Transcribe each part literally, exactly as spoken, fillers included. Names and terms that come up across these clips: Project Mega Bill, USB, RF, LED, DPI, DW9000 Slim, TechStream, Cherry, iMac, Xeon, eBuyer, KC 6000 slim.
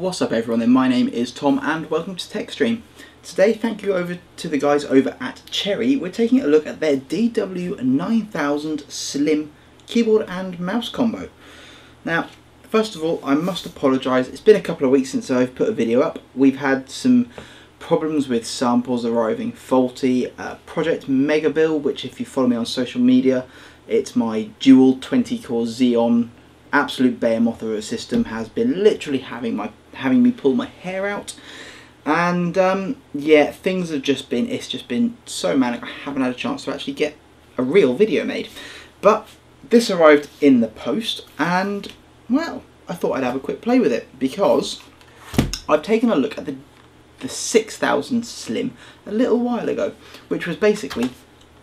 What's up everyone then, my name is Tom and welcome to TechStream. Today thank you over to the guys over at Cherry. We're taking a look at their D W nine thousand Slim keyboard and mouse combo. Now first of all I must apologise, it's been a couple of weeks since I've put a video up. We've had some problems with samples arriving faulty. uh, Project Mega Bill, which if you follow me on social media, it's my dual twenty core Xeon absolute behemoth of a system, has been literally having my having me pull my hair out, and um, yeah, things have just been it's just been so manic. I haven't had a chance to actually get a real video made, but this arrived in the post, and well, I thought I'd have a quick play with it because I've taken a look at the the six thousand Slim a little while ago, which was basically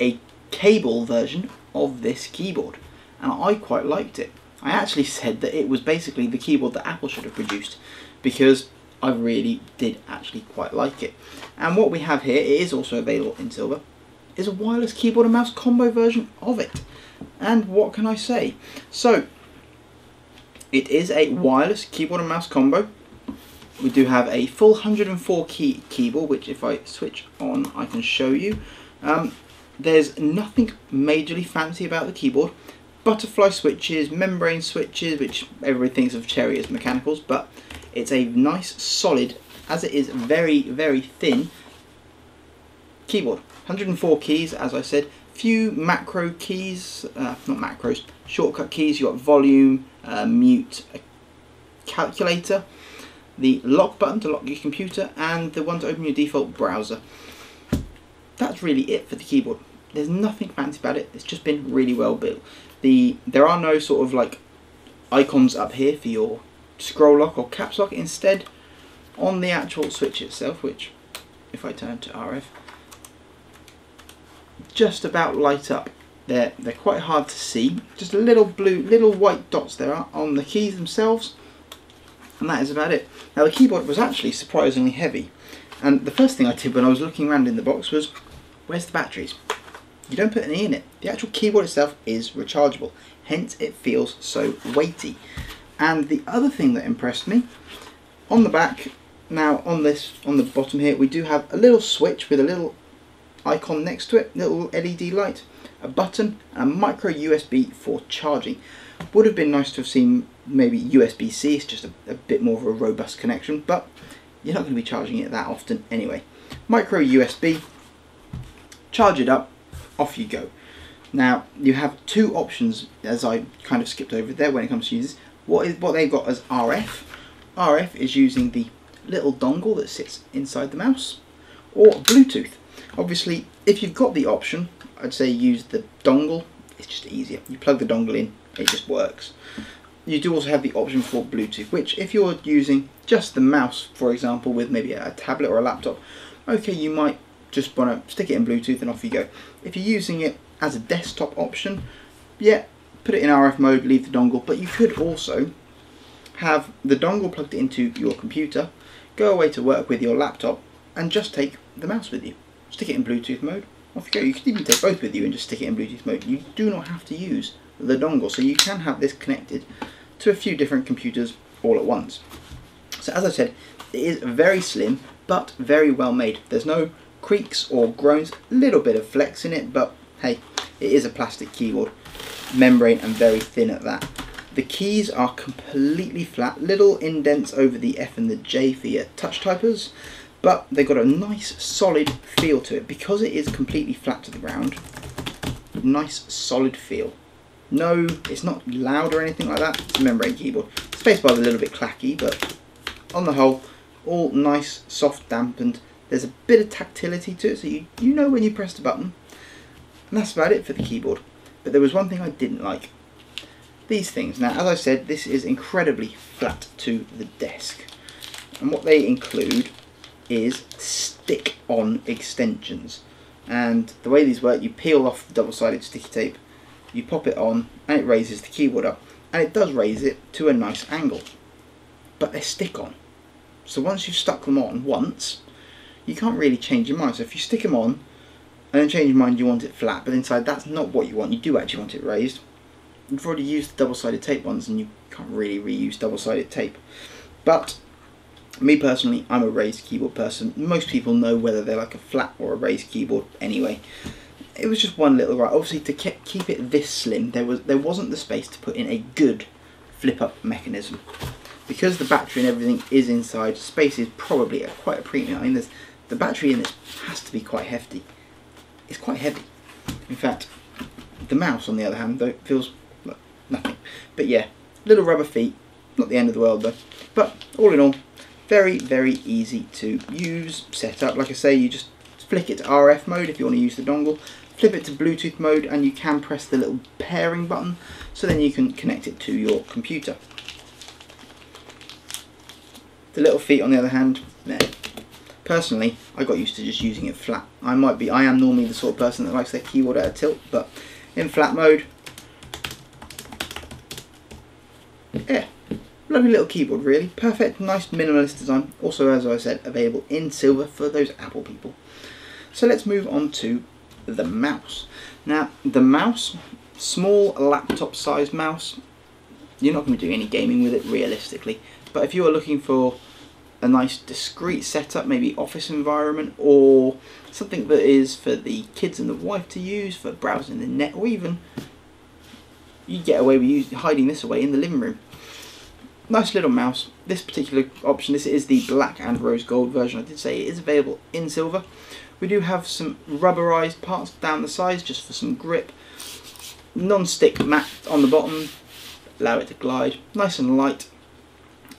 a cable version of this keyboard, and I quite liked it. I actually said that it was basically the keyboard that Apple should have produced because I really did actually quite like it. And what we have here, it is also available in silver, is a wireless keyboard and mouse combo version of it. And what can I say? So, it is a wireless keyboard and mouse combo. We do have a full one hundred and four key keyboard, which if I switch on, I can show you. Um, there's nothing majorly fancy about the keyboard. Butterfly switches, membrane switches, which everybody thinks of Cherry as mechanicals, but it's a nice solid, as it is very very thin keyboard. one hundred and four keys, as I said, few macro keys, uh, not macros, shortcut keys. You've got volume, uh, mute, a calculator, the lock button to lock your computer, and the one to open your default browser. That's really it for the keyboard. There's nothing fancy about it, it's just been really well built. The, there are no sort of like icons up here for your scroll lock or caps lock. Instead, on the actual switch itself, which if I turn to R F, just about light up. They're, they're quite hard to see, just little blue, little white dots there are on the keys themselves, and that is about it. Now the keyboard was actually surprisingly heavy, and the first thing I did when I was looking around in the box was, where's the batteries? You don't put any in it. The actual keyboard itself is rechargeable, hence it feels so weighty. And the other thing that impressed me, on the back, now on this, on the bottom here, we do have a little switch with a little icon next to it, little L E D light, a button, and a micro U S B for charging. Would have been nice to have seen maybe U S B C, it's just a, a bit more of a robust connection, but you're not going to be charging it that often anyway. Micro U S B, charge it up, off you go. Now you have two options, as I kind of skipped over there when it comes to users. What is what they've got as R F. R F is using the little dongle that sits inside the mouse, or Bluetooth. Obviously, if you've got the option, I'd say use the dongle. It's just easier. You plug the dongle in, it just works. You do also have the option for Bluetooth, which if you're using just the mouse, for example, with maybe a tablet or a laptop, okay, you might just want to stick it in Bluetooth and off you go. If you're using it as a desktop option, yeah, put it in R F mode, leave the dongle, but you could also have the dongle plugged into your computer, go away to work with your laptop, and just take the mouse with you. Stick it in Bluetooth mode, off you go. You could even take both with you and just stick it in Bluetooth mode. You do not have to use the dongle, so you can have this connected to a few different computers all at once. So as I said, it is very slim, but very well made. There's no creaks or groans, a little bit of flex in it, but hey, it is a plastic keyboard, membrane, and very thin at that. The keys are completely flat, little indents over the F and the J for your touch typers, but they've got a nice solid feel to it because it is completely flat to the ground. Nice solid feel. No, it's not loud or anything like that. It's a membrane keyboard. Spacebar's a little bit clacky, but on the whole, all nice, soft, dampened. There's a bit of tactility to it, so you, you know when you press the button. And that's about it for the keyboard. But there was one thing I didn't like. These things. Now, as I said, this is incredibly flat to the desk. And what they include is stick-on extensions. And the way these work, you peel off the double-sided sticky tape, you pop it on, and it raises the keyboard up. And it does raise it to a nice angle. But they're stick-on. So once you've stuck them on once, you can't really change your mind. So if you stick them on and then change your mind, you want it flat, but inside that's not what you want. You do actually want it raised. You've already used the double-sided tape ones, and you can't really reuse double-sided tape. But Me personally, I'm a raised keyboard person. Most people know whether they like a flat or a raised keyboard anyway. It was just one little right. Obviously, to ke keep it this slim, there was there wasn't the space to put in a good flip-up mechanism. Because the battery and everything is inside, space is probably a, quite a premium. I mean, there's, the battery in this has to be quite hefty. It's quite heavy. In fact, the mouse, on the other hand, though, feels like nothing. But yeah, little rubber feet. Not the end of the world, though. But all in all, very, very easy to use, set up. Like I say, you just flick it to R F mode if you want to use the dongle. Flip it to Bluetooth mode, and you can press the little pairing button, so then you can connect it to your computer. The little feet, on the other hand, nah. Personally, I got used to just using it flat. I might be, I am normally the sort of person that likes their keyboard at a tilt, but in flat mode, yeah, lovely little keyboard, really. Perfect, nice minimalist design. Also, as I said, available in silver for those Apple people. So let's move on to the mouse. Now, the mouse, small laptop size mouse, you're not going to do any gaming with it realistically, but if you are looking for a nice discreet setup, maybe office environment or something that is for the kids and the wife to use for browsing the net, or even you get away with hiding this away in the living room. Nice little mouse. This particular option, this is the black and rose gold version. I did say it is available in silver. We do have some rubberized parts down the sides just for some grip. Non-stick mat on the bottom, allow it to glide, nice and light.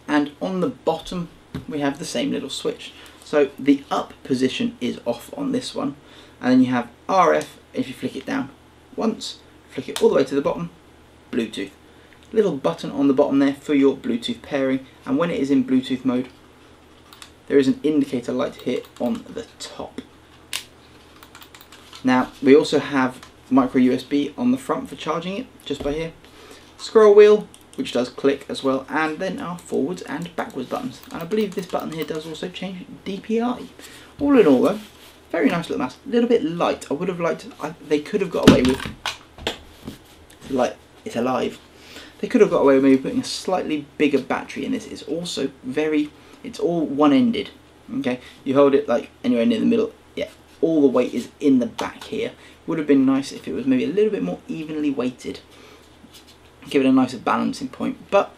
And on the bottom we have the same little switch. So the up position is off on this one, and then you have R F. If you flick it down once, flick it all the way to the bottom, Bluetooth. Little button on the bottom there for your Bluetooth pairing, and when it is in Bluetooth mode, there is an indicator light here on the top. Now, we also have micro U S B on the front for charging it, just by here. Scroll wheel, which does click as well, and then our forwards and backwards buttons. And I believe this button here does also change D P I. All in all though, very nice little mouse. A little bit light. I would have liked, I, they could have got away with, it's light, it's alive. They could have got away with maybe putting a slightly bigger battery in this. It's also very, it's all one-ended, okay? You hold it like anywhere near the middle, yeah. All the weight is in the back here. Would have been nice if it was maybe a little bit more evenly weighted. Give it a nicer balancing point, but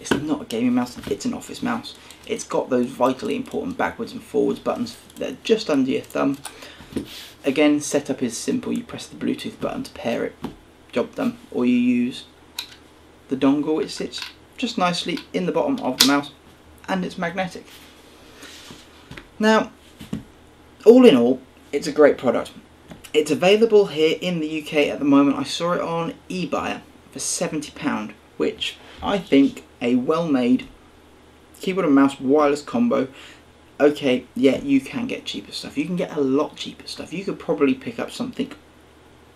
it's not a gaming mouse, it's an office mouse. It's got those vitally important backwards and forwards buttons that are just under your thumb. Again, setup is simple. You press the Bluetooth button to pair it, job done. Or you use the dongle, which sits just nicely in the bottom of the mouse, and it's magnetic. Now, all in all, it's a great product. It's available here in the U K at the moment. I saw it on eBuyer for seventy pounds, which I think a well-made keyboard and mouse wireless combo. Okay, yeah, you can get cheaper stuff. You can get a lot cheaper stuff. You could probably pick up something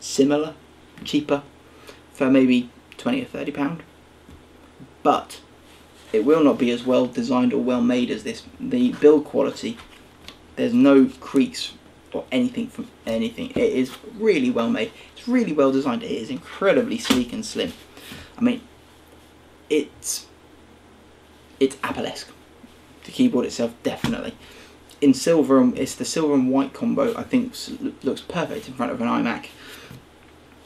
similar, cheaper, for maybe twenty or thirty pounds. But it will not be as well designed or well made as this. The build quality, there's no creaks or anything from anything. It is really well made. It's really well designed. It is incredibly sleek and slim. I mean, it's it's Apple-esque. The keyboard itself, definitely. In silver, it's the silver and white combo. I think looks perfect in front of an iMac.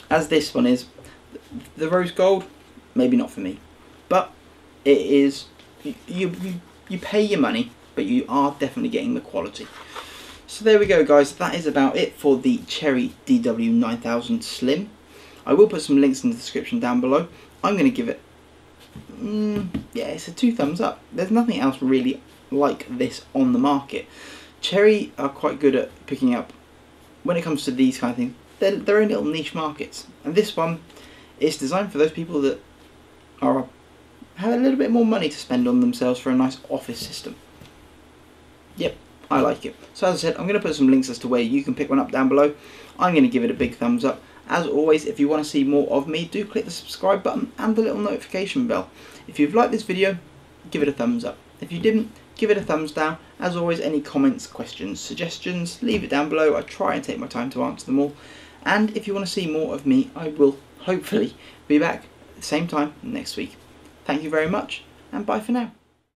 As this one is, the rose gold, maybe not for me, but it is. You you you pay your money, but you are definitely getting the quality. So there we go, guys. That is about it for the Cherry D W nine thousand Slim. I will put some links in the description down below. I'm going to give it, mm, yeah, it's a two thumbs up. There's nothing else really like this on the market. Cherry are quite good at picking up when it comes to these kind of things. They're their own little niche markets, and this one is designed for those people that are have a little bit more money to spend on themselves for a nice office system. Yep. I like it. So as I said, I'm going to put some links as to where you can pick one up down below. I'm going to give it a big thumbs up. As always, if you want to see more of me, do click the subscribe button and the little notification bell. If you've liked this video, give it a thumbs up. If you didn't, give it a thumbs down. As always, any comments, questions, suggestions, leave it down below. I try and take my time to answer them all. And if you want to see more of me, I will hopefully be back at the same time next week. Thank you very much, and bye for now.